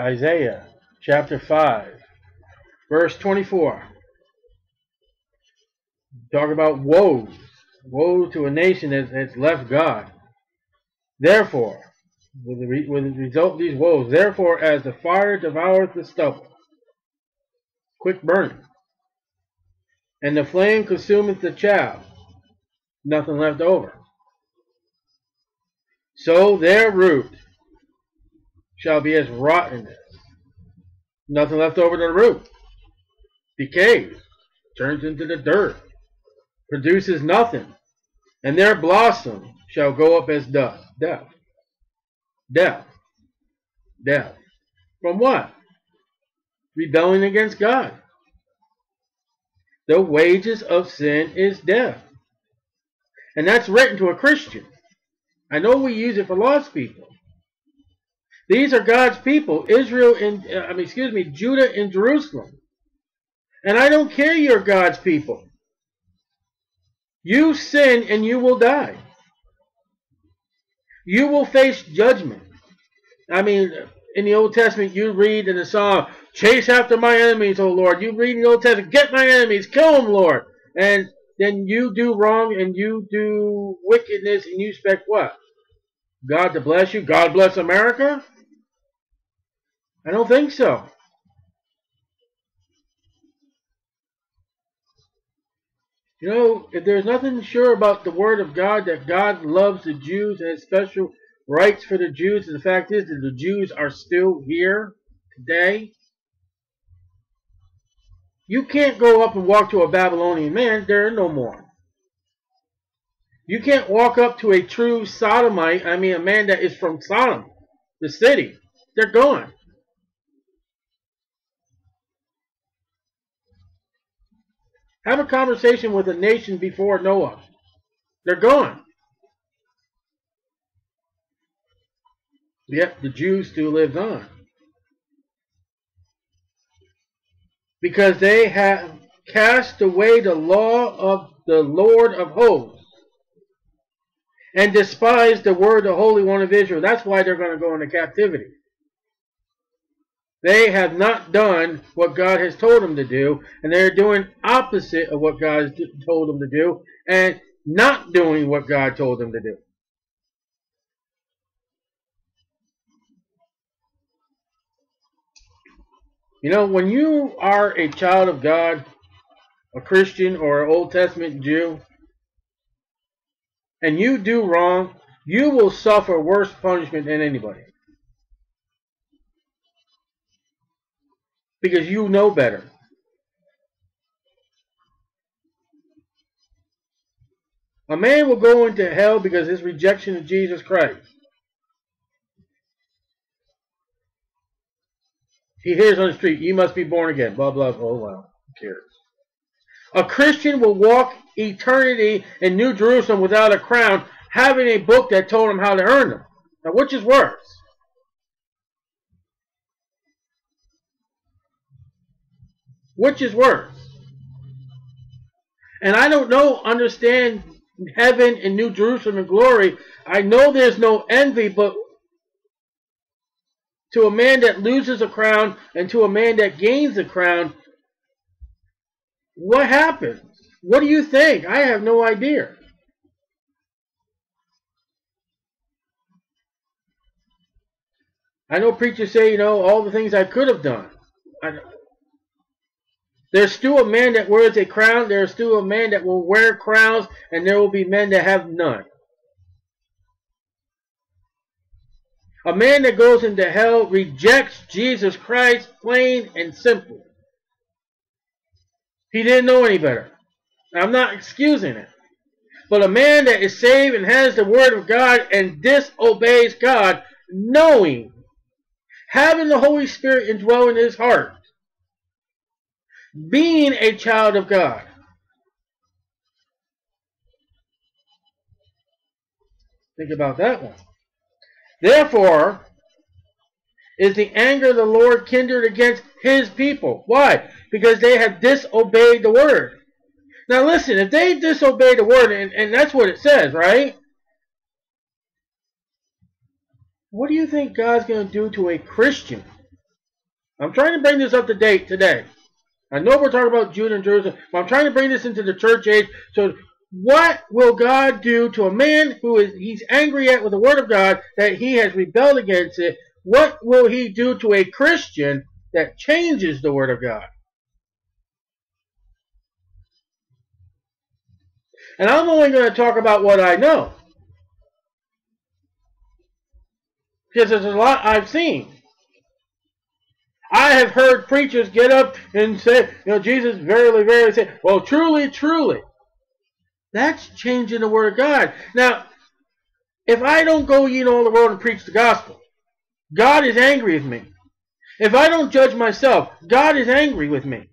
Isaiah chapter 5, verse 24. Talk about woes. Woe to a nation that's left God. Therefore, with the result of these woes, therefore, as the fire devours the stubble, quick burning, and the flame consumeth the child, nothing left over, so their root shall be as rottenness. Nothing left over to the root. Decays, turns into the dirt, produces nothing, and their blossom shall go up as dust. Death. Death. Death. From what? Rebelling against God. The wages of sin is death. And that's written to a Christian. I know we use it for lost people. These are God's people, Israel and Judah and Jerusalem. And I don't care you're God's people. You sin and you will die. You will face judgment. I mean, in the Old Testament, you read in the Psalm, chase after my enemies, O Lord. You read in the Old Testament, get my enemies, kill them, Lord. And then you do wrong and you do wickedness and you expect what? God to bless you? God bless America? I don't think so. You know, if there's nothing sure about the Word of God, that God loves the Jews and has special rights for the Jews, and the fact is that the Jews are still here today. You can't go up and walk to a Babylonian man. There are no more. You can't walk up to a true Sodomite, a man that is from Sodom, the city. They're gone. Have a conversation with a nation before Noah. They're gone. Yet the Jews still live on. Because they have cast away the law of the Lord of hosts and despised the word of the Holy One of Israel. That's why they're going to go into captivity. They have not done what God has told them to do, and they're doing opposite of what God has told them to do and not doing what God told them to do. You know, when you are a child of God, a Christian or an Old Testament Jew, and you do wrong, you will suffer worse punishment than anybody. Because you know better. A man will go into hell because of his rejection of Jesus Christ. He hears on the street, you must be born again, blah, blah, blah, blah. Who cares? A Christian will walk eternity in New Jerusalem without a crown, having a book that told him how to earn them. Now, which is worse? Which is worse? And I don't understand heaven and New Jerusalem and glory. I know there's no envy, but to a man that loses a crown and to a man that gains a crown, what happens? What do you think? I have no idea. I know preachers say, you know, all the things I could have done. There's still a man that wears a crown. There's still a man that will wear crowns, and there will be men that have none. A man that goes into hell rejects Jesus Christ, plain and simple. He didn't know any better. I'm not excusing it. But a man that is saved and has the Word of God and disobeys God, knowing, having the Holy Spirit indwell in his heart, being a child of God, think about that one. Therefore, is the anger of the Lord kindled against his people. Why? Because they have disobeyed the word. Now listen, if they disobey the word, and that's what it says, right? What do you think God's going to do to a Christian I'm trying to bring this up to date today. I know we're talking about Judah and Jerusalem, but I'm trying to bring this into the church age. So what will God do to a man who is he's angry at with the Word of God that he has rebelled against it? What will he do to a Christian that changes the Word of God? And I'm only going to talk about what I know, because there's a lot I've seen. I have heard preachers get up and say, you know, Jesus verily, verily said, well, truly, truly. That's changing the Word of God. Now, if I don't go ye into all the world and preach the gospel, God is angry with me. If I don't judge myself, God is angry with me.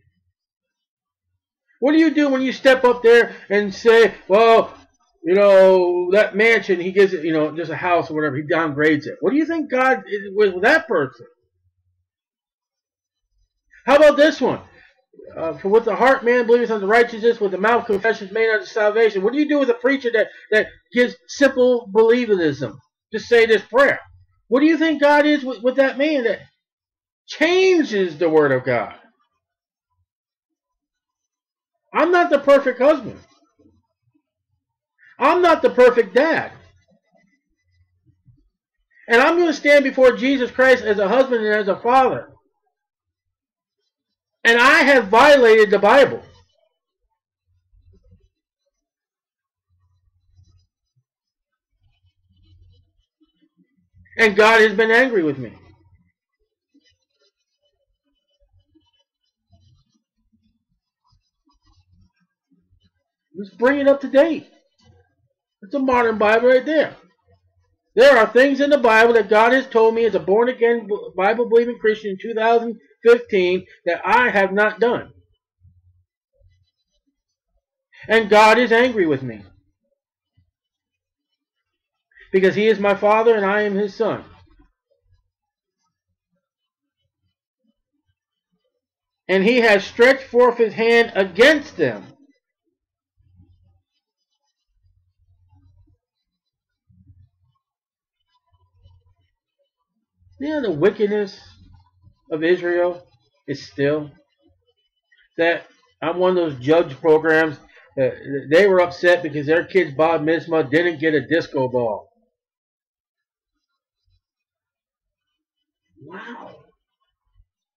What do you do when you step up there and say, well, you know, that mansion, he gives it, you know, just a house or whatever, he downgrades it. What do you think God is with that person? How about this one? For with the heart man believes unto righteousness, with the mouth confession is made unto salvation. What do you do with a preacher that gives simple believism? Just say this prayer. What do you think God is with that man that changes the Word of God? I'm not the perfect husband. I'm not the perfect dad. And I'm going to stand before Jesus Christ as a husband and as a father. And I have violated the Bible. And God has been angry with me. Let's bring it up to date. It's a modern Bible right there. There are things in the Bible that God has told me as a born-again Bible-believing Christian in 2015 that I have not done. And God is angry with me, because He is my Father and I am His Son. And He has stretched forth His hand against them. Yeah, the wickedness of Israel is still that. I'm one of those judge programs that they were upset because their kids, Bob Misma, didn't get a disco ball. Wow.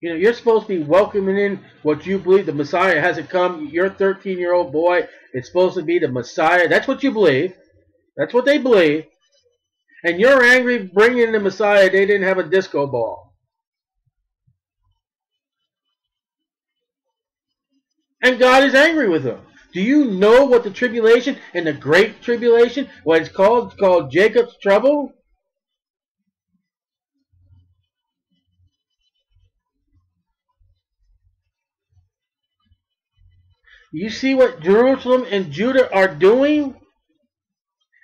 You know, you're supposed to be welcoming in what you believe. The Messiah hasn't come. Your 13-year-old boy is supposed to be the Messiah. That's what you believe. That's what they believe. And you're angry bringing the Messiah. They didn't have a disco ball. And God is angry with them. Do you know what the tribulation and the great tribulation, what it's called? It's called Jacob's trouble. You see what Jerusalem and Judah are doing?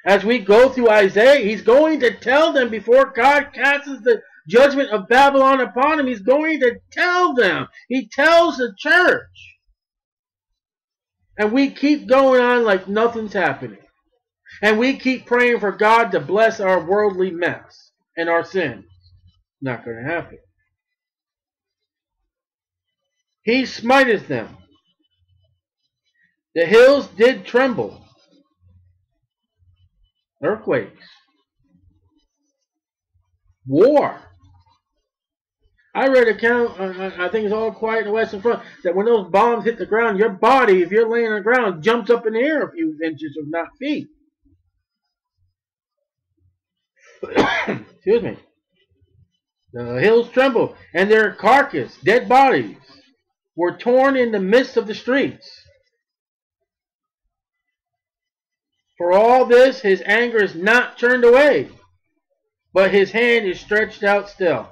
As we go through Isaiah, he's going to tell them before God casts the judgment of Babylon upon him. He's going to tell them. He tells the church. And we keep going on like nothing's happening. And we keep praying for God to bless our worldly mess and our sins. Not going to happen. He smiteth them. The hills did tremble. Earthquakes, war. I read an account, I think it's All Quiet on the Western Front, that when those bombs hit the ground, your body, if you're laying on the ground, jumps up in the air a few inches, if not feet. Excuse me. The hills trembled, and their carcass, dead bodies, were torn in the midst of the streets. For all this, his anger is not turned away, but his hand is stretched out still.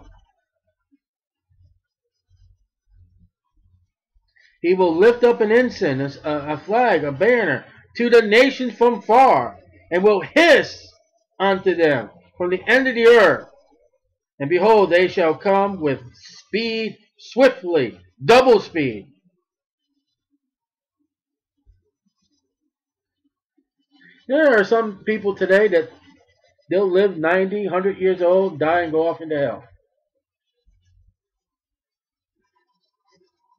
He will lift up an ensign, a flag, a banner, to the nations from far, and will hiss unto them from the end of the earth. And behold, they shall come with speed, swiftly, double speed. There are some people today that they'll live 90, 100 years old, die and go off into hell.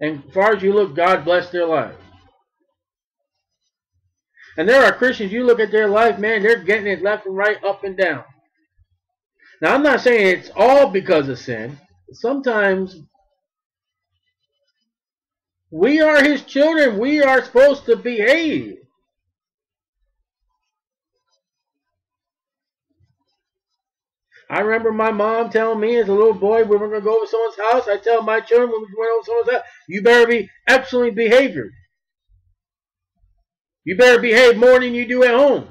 And far as you look, God bless their life. And there are Christians, you look at their life, man, they're getting it left and right, up and down. Now, I'm not saying it's all because of sin. Sometimes we are His children. We are supposed to behave. I remember my mom telling me as a little boy, we were going to go over someone's house. I tell my children, when we went over someone's house, you better be excellent behavior. You better behave more than you do at home.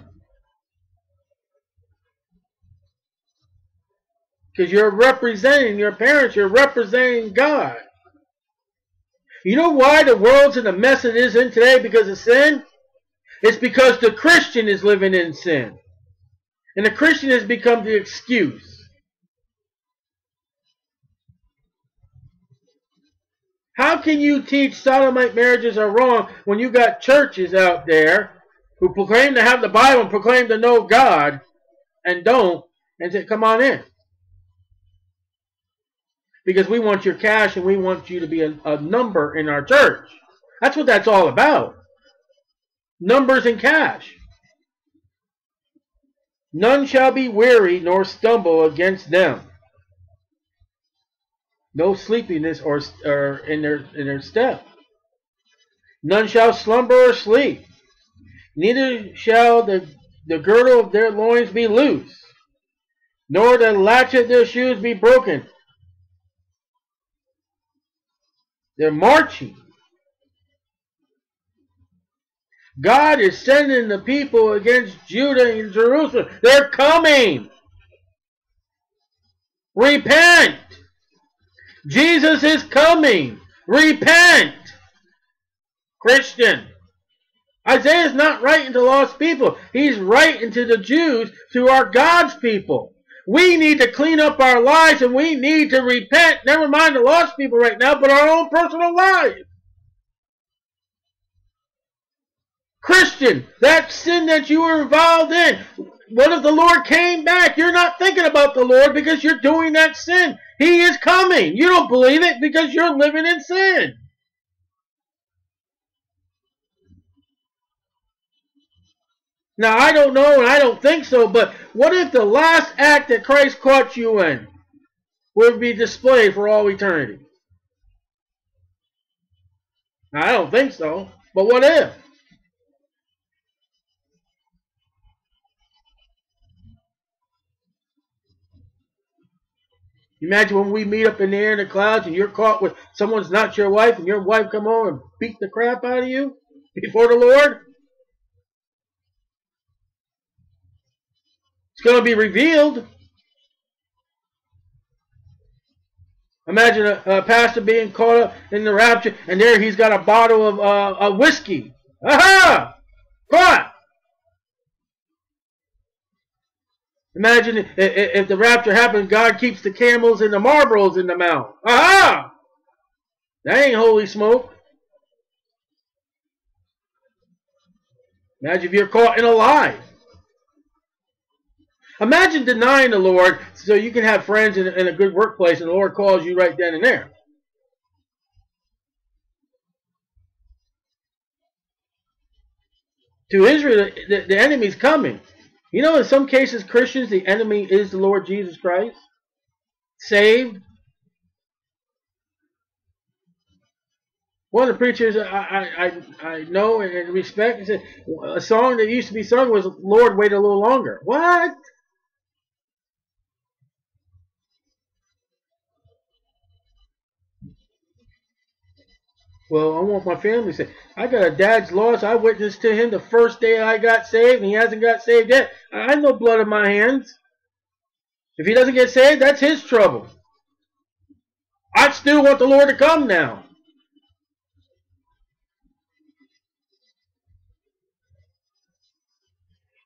Because you're representing your parents. You're representing God. You know why the world's in the mess it is in today because of sin? It's because the Christian is living in sin. And the Christian has become the excuse. How can you teach sodomite marriages are wrong when you got churches out there who proclaim to have the Bible and proclaim to know God and don't, and say, come on in. Because we want your cash and we want you to be a number in our church. That's what that's all about. Numbers and cash. None shall be weary nor stumble against them. No sleepiness or in their step. None shall slumber or sleep. Neither shall the girdle of their loins be loose, nor the latchet of their shoes be broken. They're marching. God is sending the people against Judah and Jerusalem. They're coming. Repent. Jesus is coming. Repent. Christian. Isaiah is not writing to lost people. He's writing to the Jews, to our God's people. We need to clean up our lives and we need to repent. Never mind the lost people right now, but our own personal lives. Christian, that sin that you were involved in, what if the Lord came back? You're not thinking about the Lord because you're doing that sin. He is coming. You don't believe it because you're living in sin. Now, I don't know and I don't think so, but what if the last act that Christ caught you in would be displayed for all eternity? Now, I don't think so, but what if? Imagine when we meet up in the air in the clouds and you're caught with someone's not your wife and your wife come home and beat the crap out of you before the Lord. It's going to be revealed. Imagine a pastor being caught up in the rapture and there he's got a bottle of a whiskey. Aha! Caught! Imagine if the rapture happens, God keeps the camels and the Marlboros in the mouth. Aha! That ain't holy smoke. Imagine if you're caught in a lie. Imagine denying the Lord so you can have friends in a good workplace and the Lord calls you right then and there. To Israel, the enemy's coming. You know, in some cases, Christians, the enemy is the Lord Jesus Christ, saved. One of the preachers I know and respect, he said, a song that used to be sung was, Lord, wait a little longer. What? Well, I want my family saved. I got a dad's loss. I witnessed to him the first day I got saved, and he hasn't got saved yet. I have no blood on my hands. If he doesn't get saved, that's his trouble. I still want the Lord to come now.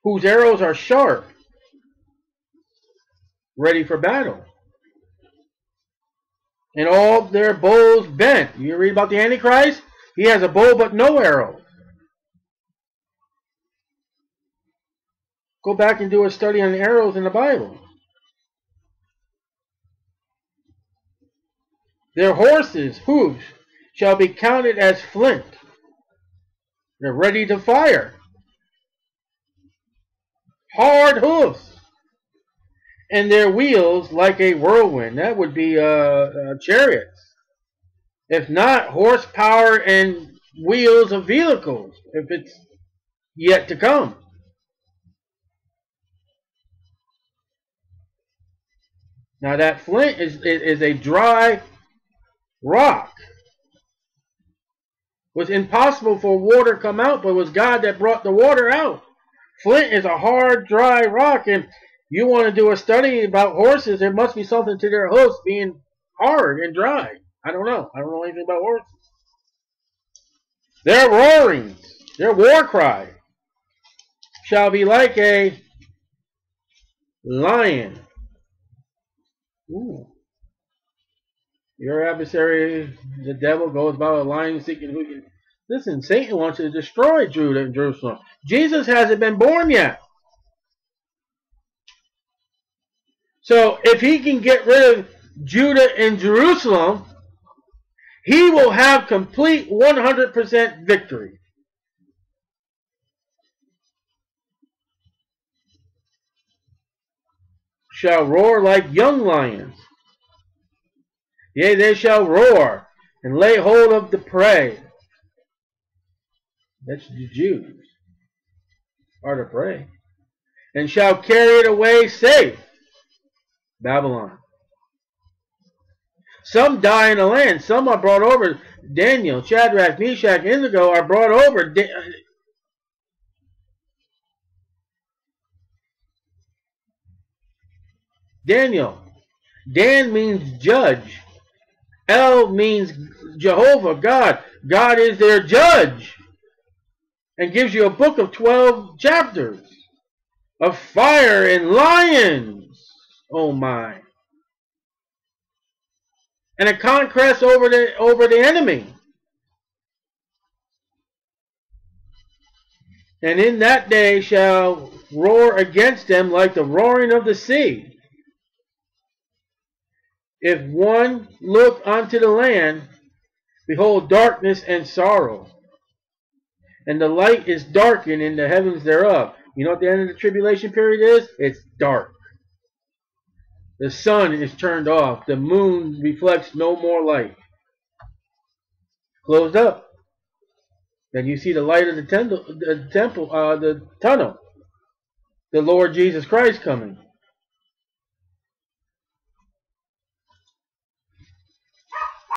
Whose arrows are sharp, ready for battle. And all their bows bent. You read about the Antichrist? He has a bow but no arrow. Go back and do a study on arrows in the Bible. Their horses' hooves shall be counted as flint. They're ready to fire. Hard hoofs. And their wheels like a whirlwind. That would be chariots. If not, horsepower and wheels of vehicles, if it's yet to come. Now that flint is a dry rock. It was impossible for water to come out, but it was God that brought the water out. Flint is a hard, dry rock, and you want to do a study about horses, there must be something to their hoofs being hard and dry. I don't know. I don't know anything about horses. Their roarings, their war cry, shall be like a lion. Ooh. Your adversary, the devil, goes about a lion seeking who can. Listen, Satan wants to destroy Judah and Jerusalem. Jesus hasn't been born yet. So if he can get rid of Judah and Jerusalem, he will have complete 100% victory. Shall roar like young lions. Yea, they shall roar and lay hold of the prey. That's the Jews are the prey. And shall carry it away safe. Babylon. Some die in the land. Some are brought over. Daniel, Shadrach, Meshach, Abednego are brought over. Daniel. Dan means judge. El means Jehovah, God. God is their judge. And gives you a book of 12 chapters. Of fire and lions. Oh my. And a conquest over the enemy. And in that day shall roar against them like the roaring of the sea. If one look unto the land, behold darkness and sorrow. And the light is darkened in the heavens thereof. You know what the end of the tribulation period is? It's dark. The sun is turned off. The moon reflects no more light. Closed up. Then you see the light of the tunnel. The Lord Jesus Christ coming.